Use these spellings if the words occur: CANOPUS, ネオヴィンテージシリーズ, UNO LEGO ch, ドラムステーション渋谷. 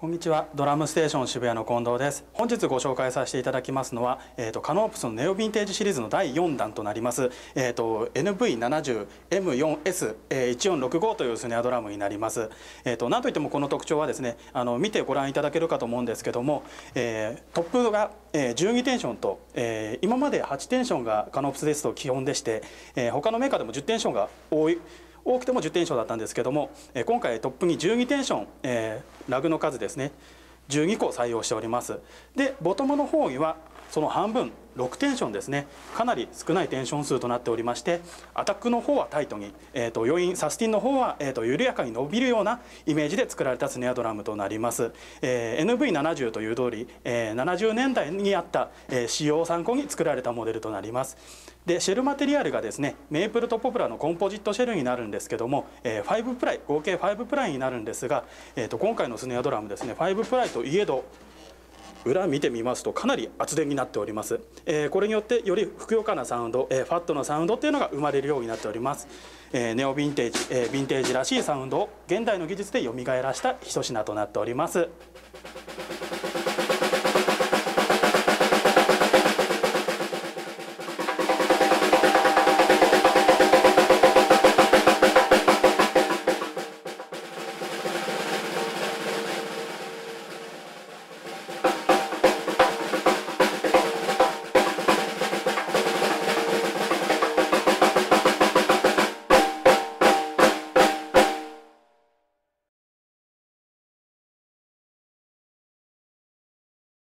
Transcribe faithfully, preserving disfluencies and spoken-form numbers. こんにちは、ドラムステーション渋谷の近藤です。本日ご紹介させていただきますのは、えーと、CANOPUSのネオヴィンテージシリーズのだいよんだんとなります、えーと、エヌブイななじゅうエムよんエスいちよんろくご というスネアドラムになります。えーと、なんといってもこの特徴はですね、あの見てご覧いただけるかと思うんですけども、えー、トップがじゅうにテンションと、えー、今まではちテンションがCANOPUSですと基本でして、えー、他のメーカーでもじゅうテンションが多い。多くてもじゅうテンションだったんですけども、今回トップにじゅうにテンション、えー、ラグの数ですねじゅうにこ採用しております。でボトムの方にはその半分ろくテンションですね、かなり少ないテンション数となっておりまして、アタックの方はタイトに、えー、と余韻サスティンの方は、えー、と緩やかに伸びるようなイメージで作られたスネアドラムとなります、えー、エヌブイななじゅう という通り、えー、ななじゅうねんだいにあった、えー、仕様を参考に作られたモデルとなります。でシェルマテリアルがですねメープルとポプラのコンポジットシェルになるんですけども、えー、ごプライ合計ごプライになるんですが、えー、と今回のスネアドラムですねごプライといえど裏見てみますとかなり厚手になっております、えー、これによってよりふくよかなサウンド、えー、ファットなサウンドっていうのが生まれるようになっております、えー、ネオヴィンテージ、えー、ヴィンテージらしいサウンドを現代の技術でよみがえらした一品となっております。